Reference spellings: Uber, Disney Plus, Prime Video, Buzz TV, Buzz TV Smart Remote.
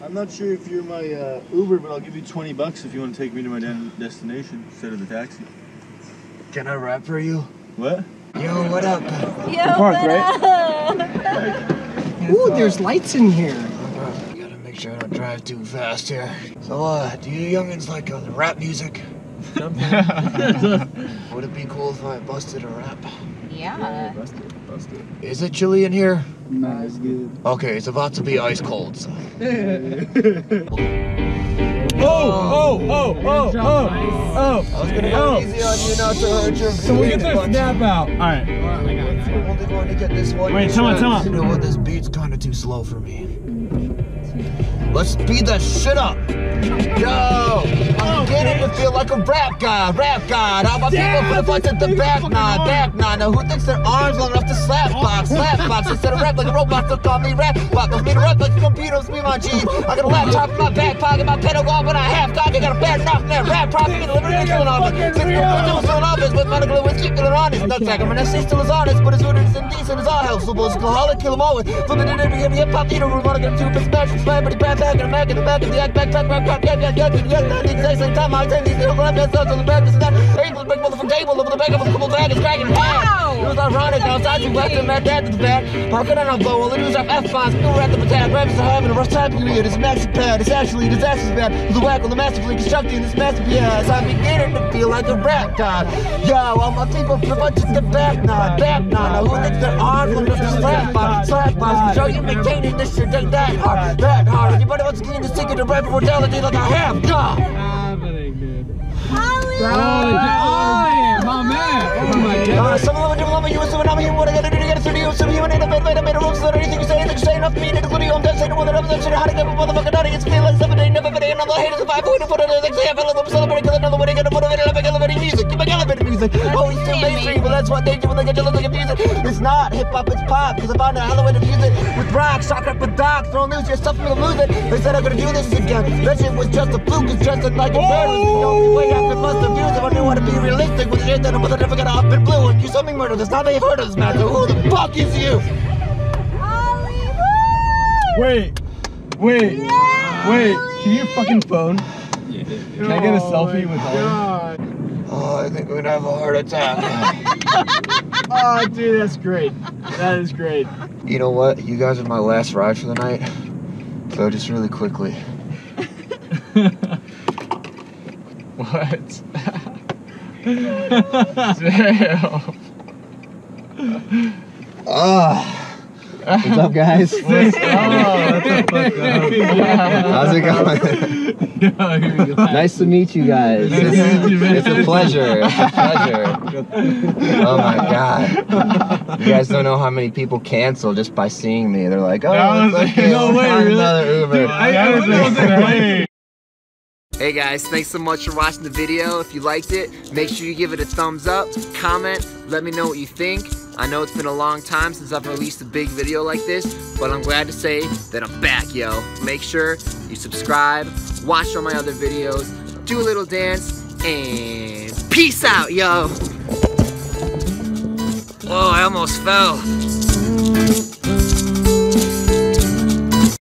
I'm not sure if you're my Uber, but I'll give you 20 bucks if you want to take me to my destination instead of the taxi. Can I rap for you? What? Yo, what up? Yo, parked, what up? Right? Ooh, there's lights in here. Gotta make sure I don't drive too fast here. So, do you youngins like rap music? Would it be cool if I busted a rap? Yeah. Busted. Is it chilly in here? Nah, it's good. Okay, it's about to be ice cold. So. Oh! I was gonna go easy on you not to hurt your feelings. So we get their snap out. Alright. I'm only going to get this one. Wait, tell me. You know what? This beat's kind of too slow for me. Let's speed that shit up. Yo! I'm beginning to feel like a rap god. All my people put a bunch at the back nine. Now who thinks their arms long enough to slap box? Instead of rap like a robot, they'll call me rap box. Don't be the rap like a computer, be my jeans. I got a laptop in my back pocket, my pedal gone when I half dog. I got a bad knock in that rap property, delivery to an office. Since the still is an office, with medical and whiskey, feeling honest. Nutsack, I'm an still is honest, but his food is indecent, it's all helpful. Alcoholic, kill them all with. Flipping in every hip-hop theater, we're gonna get two piss smash and slam, but he back in the back, of the act, back, the exact same time. I take these little left hands on the back of the table, break motherfucking table over the back of a couple bags, cracking wow. It was ironic, outside you left and my dad to the back. Parking on our blow, all it was our F-fines, we were at the attack. Rabbits are having a rough time period, it's massive pad, it's actually disastrous bad. It was a whack on the masterfully constructing this massive ass. I'm beginning to feel like a rap god. Yo, all my people feel like just a back nine. Who thinks their arms will just slap box? Show you maintaining this shit ain't that hard. Everybody wants to get in the secret of rap mortality like I have god. Some of them are you so I'm here. What I gotta do to get a studio? Some human in a bed, made a room, so anything you say, anything you say, enough meaning to studio. I'm done saying what I'm saying. How to get a motherfucking out of here. Still, like 7 day, never been another haters of 5 point of what it is. I fell in love, celebrating another way to get a motivated, elevating music. Keep my elevated music. Oh, it's too mainstream, but that's what they do when they get to look at music. It's not hip hop, it's pop, because I found a hell of a way to use it. With rock, shock up with dogs, throwing loose, you're suffering to lose it. They said I'm gonna do this again. That shit was just a fluke, it's just like a bird. The only way I could bust the views if I knew how to be realistic with shit that I'm never gonna up and blue. You something murder, that's not how you've heard of this matter. Who the fuck is you? Wait. Can you fucking phone? Yeah. Can I get a selfie with Ollie? Oh, I think we're gonna have a heart attack. Oh, dude, that's great. That is great. You know what? You guys are my last ride for the night. So just really quickly. What? Damn. What's up, guys? How's it going? Nice to meet you guys. It's a pleasure. Oh my god! You guys don't know how many people cancel just by seeing me. They're like, "Oh, no way, really? Another Uber." Dude, I wasn't playing. Hey guys, thanks so much for watching the video. If you liked it, make sure you give it a thumbs up, comment, let me know what you think. I know it's been a long time since I've released a big video like this, but I'm glad to say that I'm back, yo. Make sure you subscribe, watch all my other videos, do a little dance, and peace out, yo. Whoa, I almost fell.